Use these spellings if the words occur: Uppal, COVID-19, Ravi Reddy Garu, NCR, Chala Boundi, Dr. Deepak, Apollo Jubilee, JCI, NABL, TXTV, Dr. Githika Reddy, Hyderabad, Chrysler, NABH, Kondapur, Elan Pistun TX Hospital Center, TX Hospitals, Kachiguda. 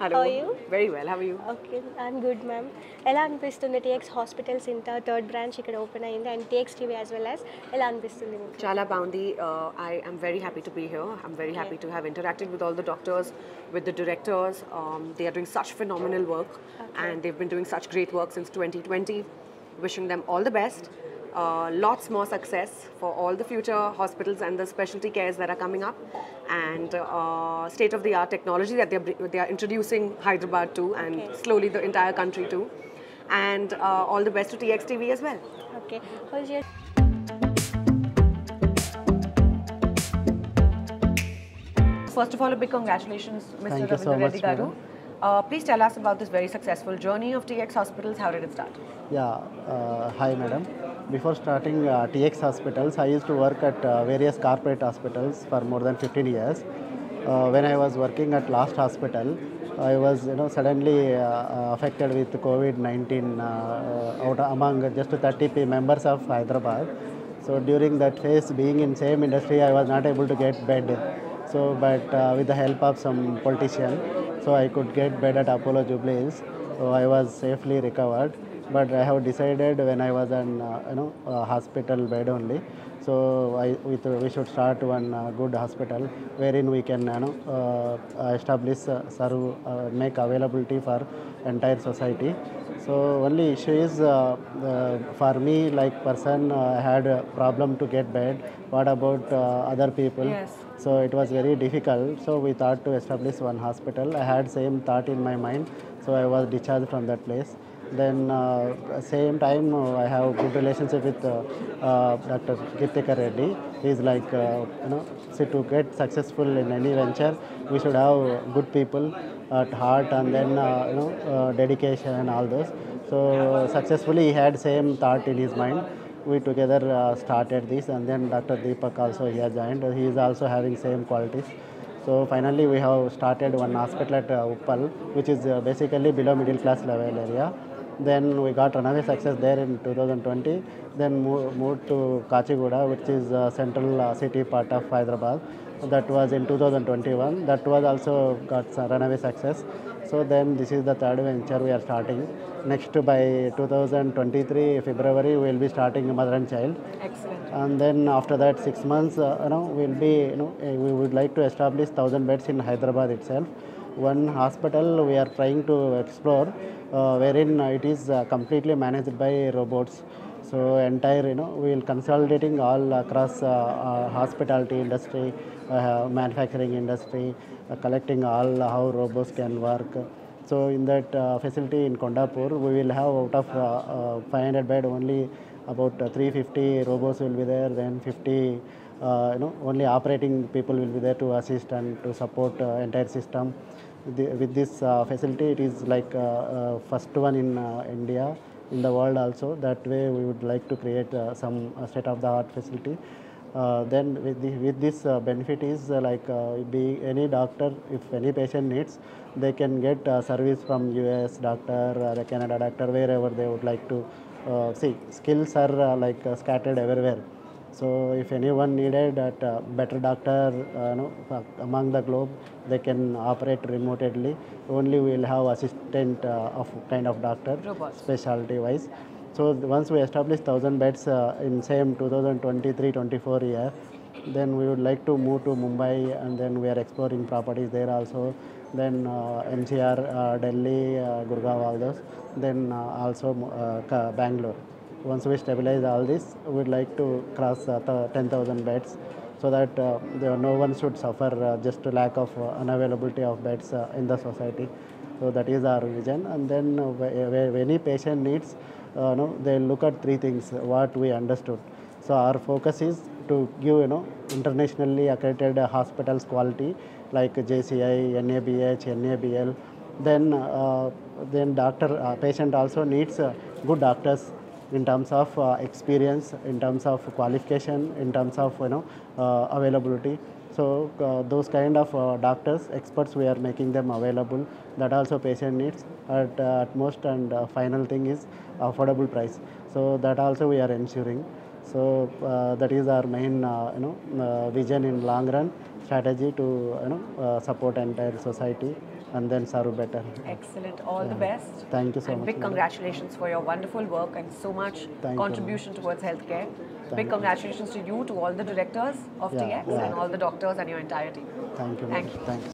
Hello. How are you? Very well. How are you? Okay, I'm good, ma'am. Elan Pistun TX Hospital Center, 3rd branch, you can open in the TXTV as well as Elan Pistun. Chala Boundi, I am very happy to be here. I'm very happy to have interacted with all the doctors, with the directors. They are doing such phenomenal work and they've been doing such great work since 2020. Wishing them all the best. Lots more success for all the future hospitals and the specialty cares that are coming up, and state-of-the-art technology that they are introducing Hyderabad to, and slowly the entire country too. And all the best to TXTV as well. Okay. How's your First of all, a big congratulations, Mr. Ravi Reddy Garu. Please tell us about this very successful journey of TX Hospitals. How did it start? Yeah. Hi, madam. Before starting TX Hospitals, I used to work at various corporate hospitals for more than 15 years. When I was working at last hospital, I was suddenly affected with COVID-19 among just 30 members of Hyderabad. So during that phase, being in same industry, I was not able to get bed. So, but with the help of some politician, so I could get bed at Apollo Jubilee. So I was safely recovered. But I have decided when I was on hospital bed only, so we should start one good hospital wherein we can establish, serve, make availability for entire society. So only issue is for me like person I had a problem to get bed. What about other people? Yes. So it was very difficult. So we thought to establish one hospital. I had same thought in my mind. So I was discharged from that place. Then same time I have good relationship with Dr. Githika Reddy. He's like so to get successful in any venture, we should have good people at heart and then dedication and all those. So successfully he had same thought in his mind. We together started this, and then Dr. Deepak also here joined. He is also having same qualities. So finally we have started one hospital at Uppal, which is basically below middle class level area. Then we got another success there in 2020. Then moved to Kachiguda, which is central city part of Hyderabad. That was in 2021. That was also got runaway success. So then this is the third venture we are starting. Next by 2023 February we will be starting mother and child. Excellent. And then after that 6 months, we would like to establish 1,000 beds in Hyderabad itself. One hospital we are trying to explore, wherein it is completely managed by robots. So entire, we will consolidating all across hospitality industry, manufacturing industry, collecting all how robots can work. So in that facility in Kondapur, we will have out of 500 bed only about 350 robots will be there. Then 50, only operating people will be there to assist and to support entire system. With this facility, it is like first one in India, in the world also. That way, we would like to create some state-of-the-art facility. Then with this benefit is like be any doctor, if any patient needs, they can get service from US doctor or Canada doctor, wherever they would like to see. Skills are scattered everywhere. So if anyone needed at better doctor among the globe, they can operate remotely. Only we will have assistant of kind of doctor, specialty wise. So once we establish 1,000 beds in same 2023-24 year, then we would like to move to Mumbai, and then we are exploring properties there also. Then NCR, Delhi, Gurgaon, all those. Then also Bangalore. Once we stabilize all this, we would like to cross 10,000 beds, so that no one should suffer just to lack of unavailability of beds in the society. So that is our vision. And then where any patient needs, they look at three things, what we understood. So our focus is to give, internationally accredited hospitals quality, like JCI, NABH, NABL. Then patient also needs good doctors in terms of experience, in terms of qualification, in terms of, availability. So those kind of doctors, experts, we are making them available. That also patient needs at most, and final thing is affordable price. So that also we are ensuring. So that is our main, vision in long run strategy to support entire society and then Saru better. Excellent. All the best. Thank you so much. Big congratulations for your wonderful work and so much contribution towards healthcare. Big congratulations to you, to all the directors of TX and all the doctors and your entire team. Thank you. Thank you.